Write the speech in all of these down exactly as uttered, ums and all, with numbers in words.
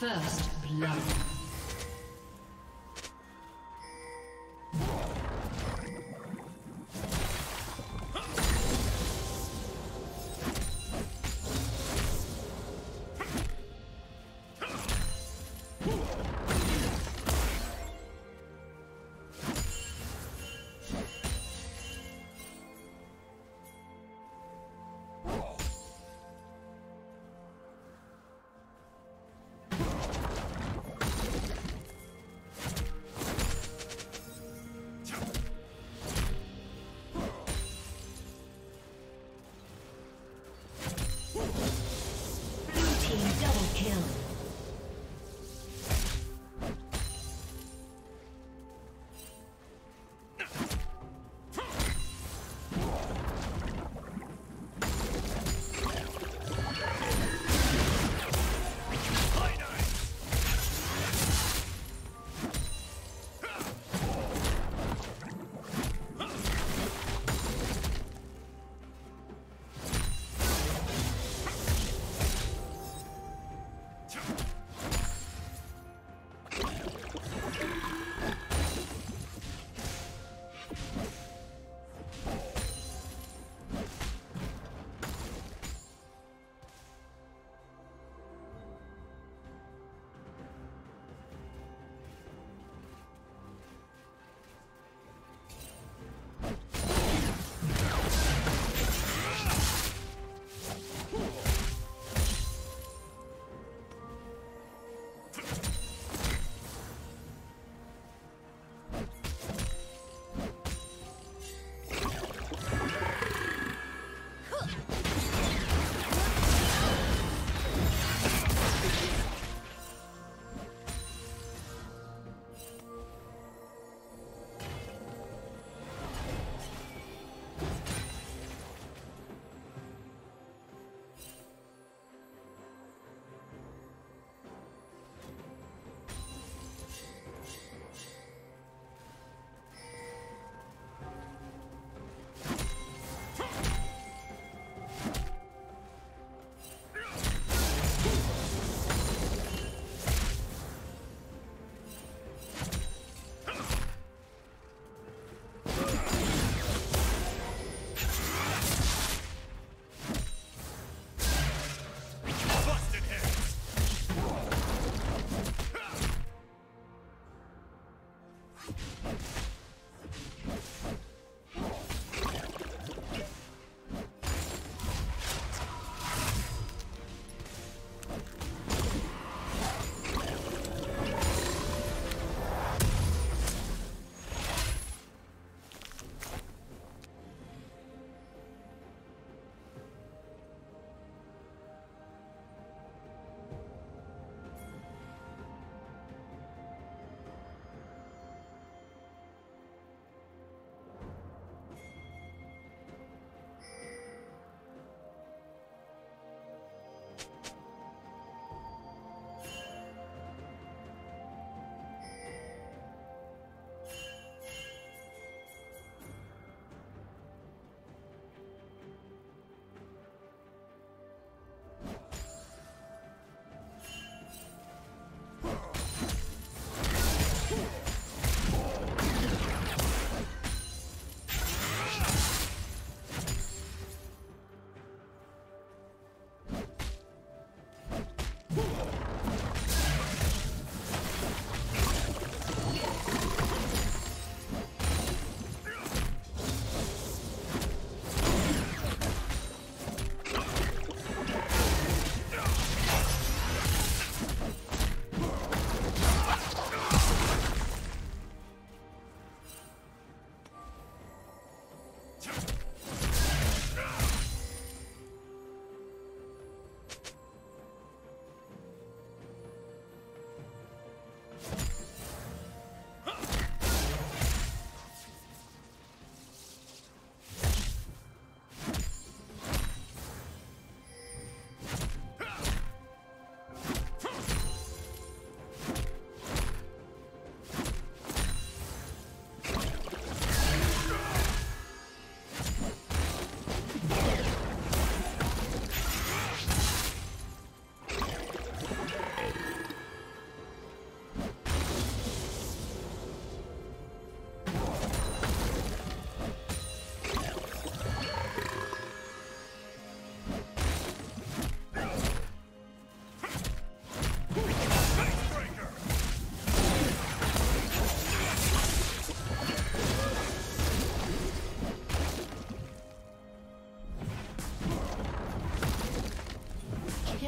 First blood.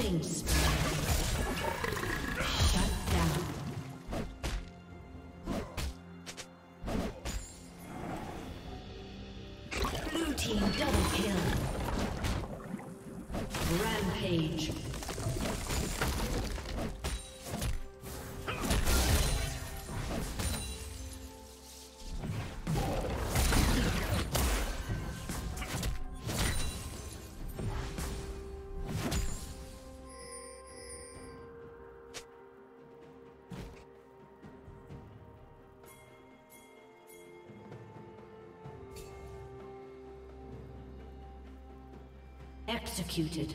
Killing spree. Shut down. Blue team double kill. Rampage. Executed.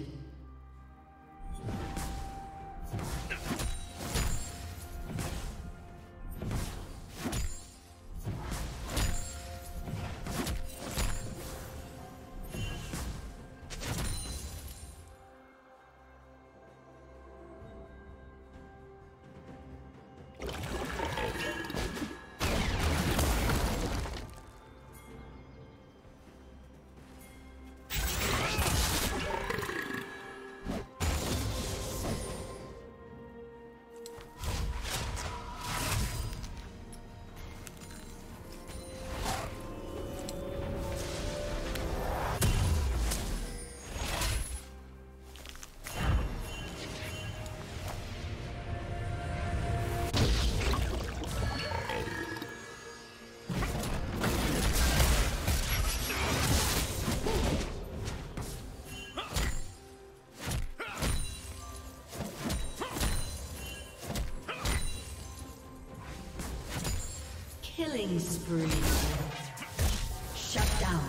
Killing spree. Shut down.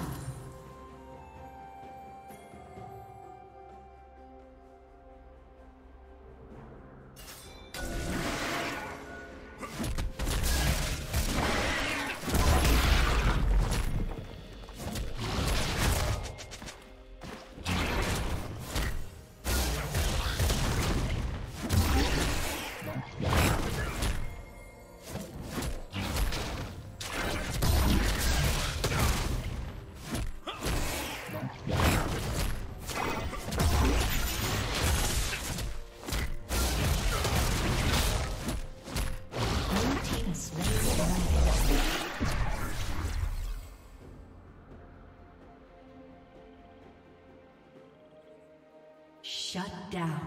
Shut down.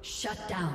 Shut down.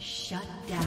Shut down.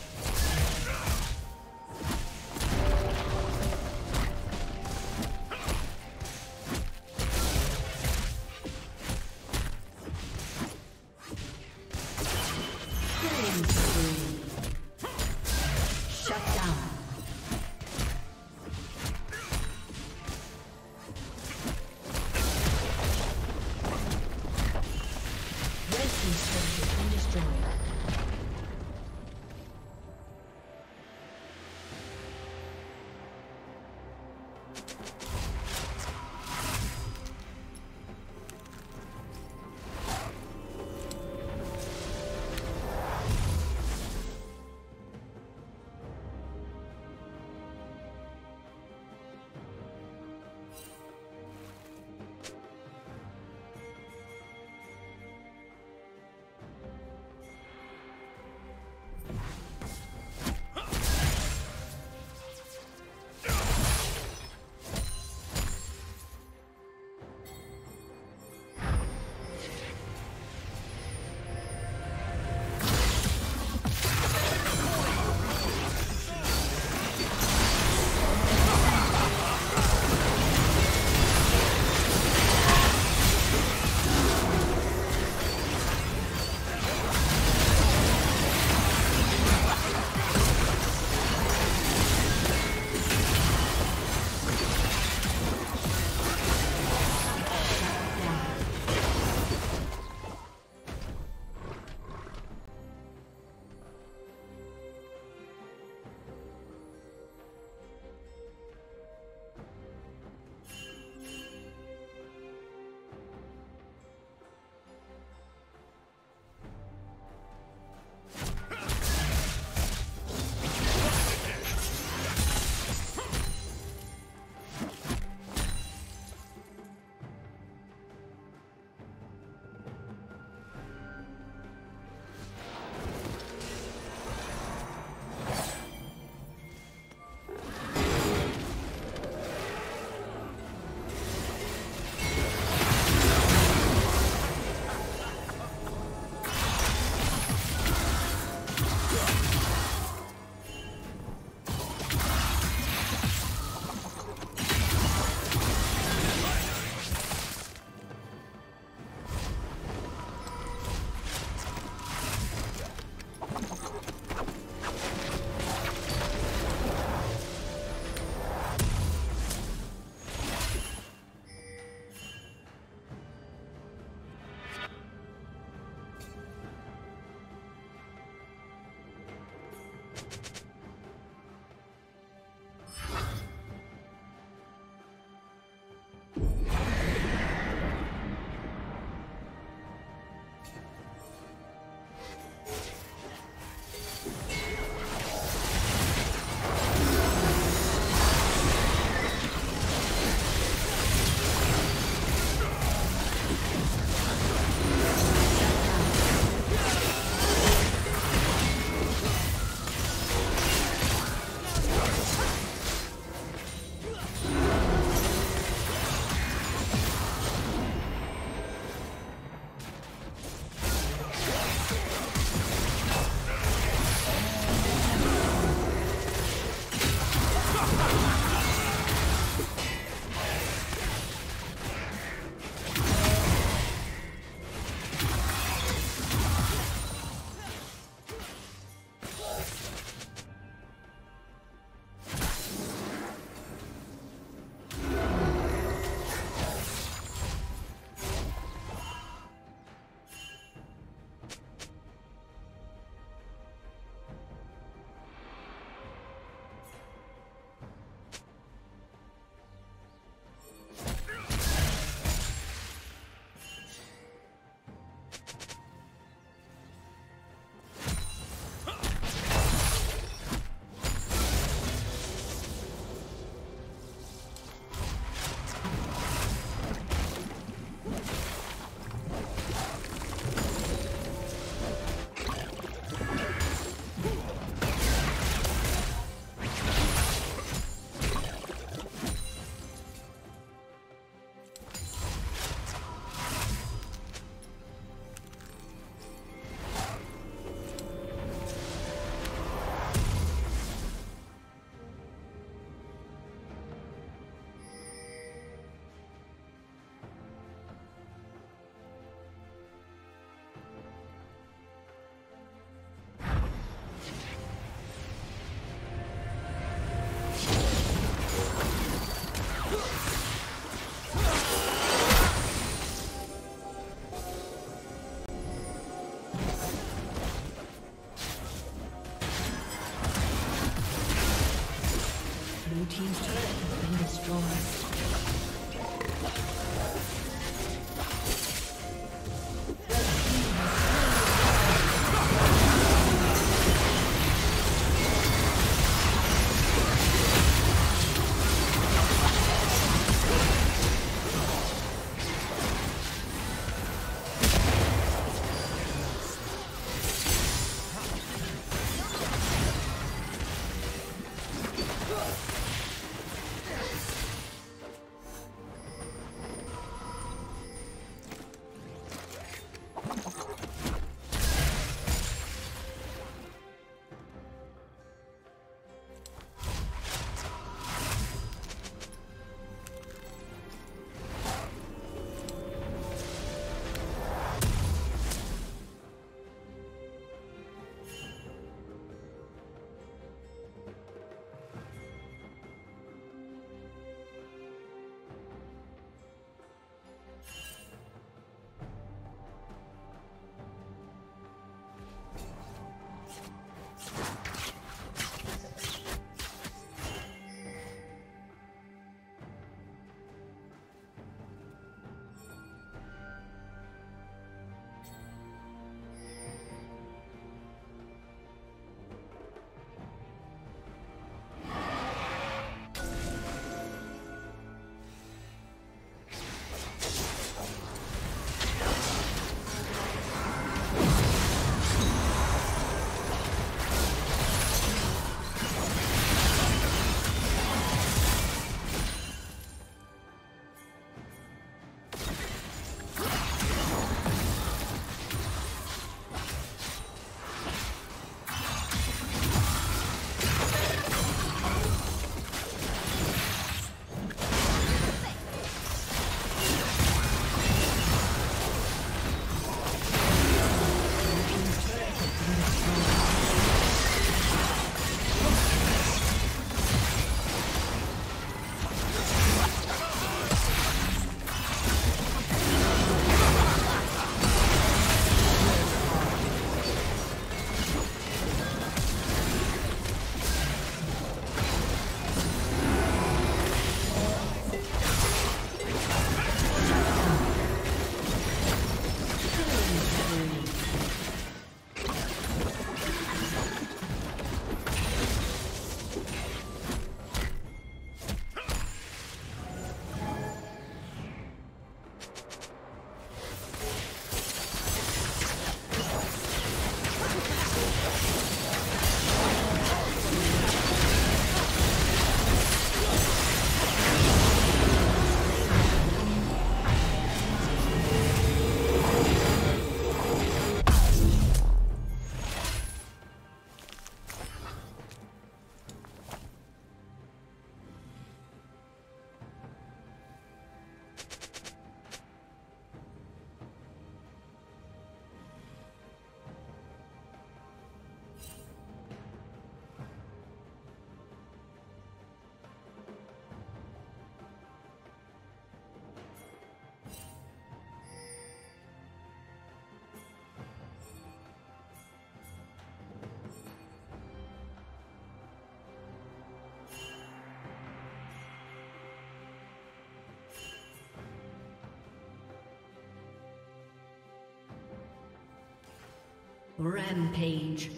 Rampage.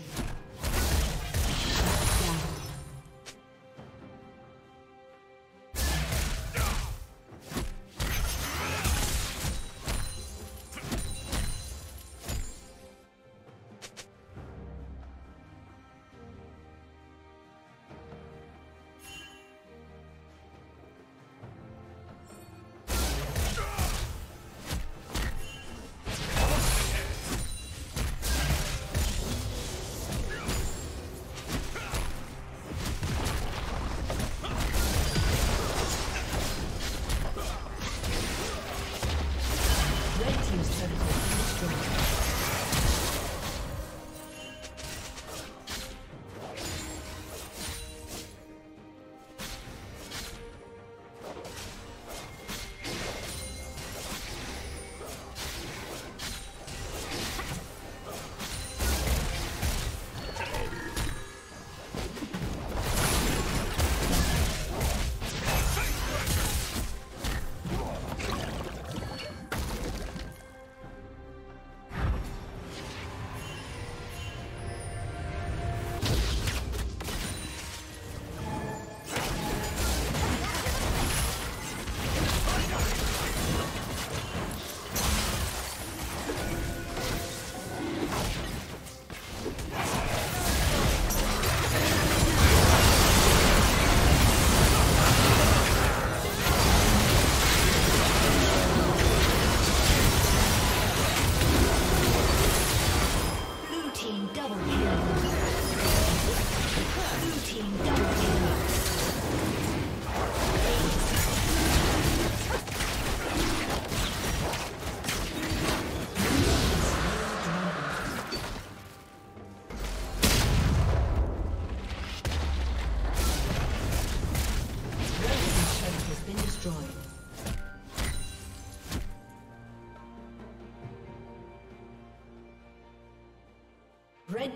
Red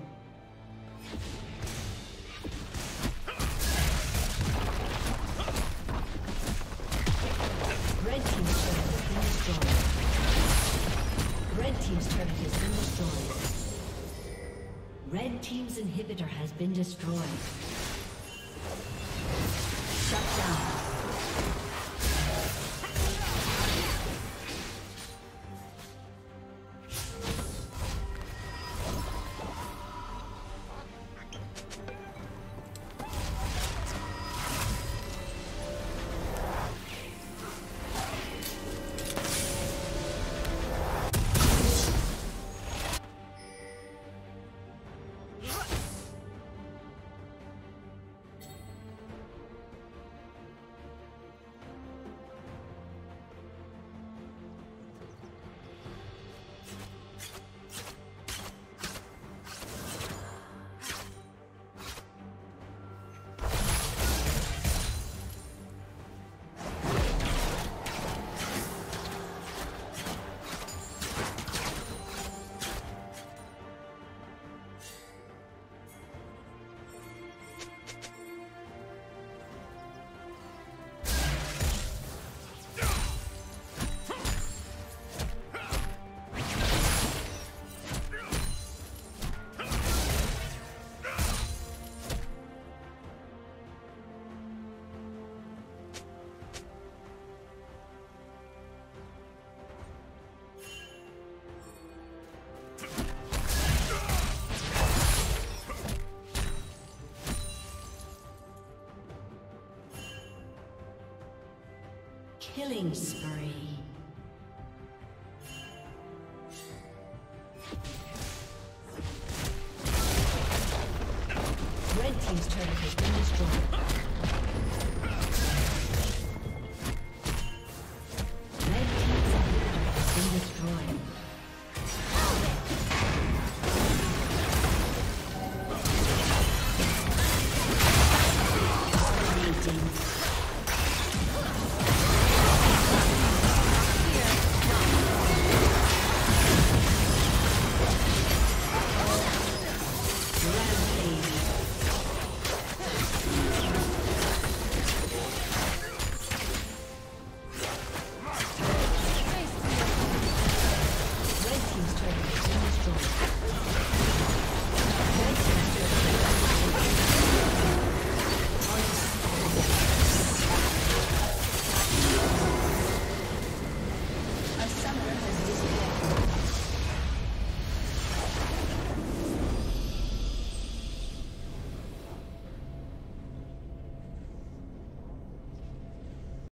Red team's turret has been destroyed. Red team's turret has been destroyed. Red team's inhibitor has been destroyed. Shut down. Killing spree. Red team's turret has been destroyed.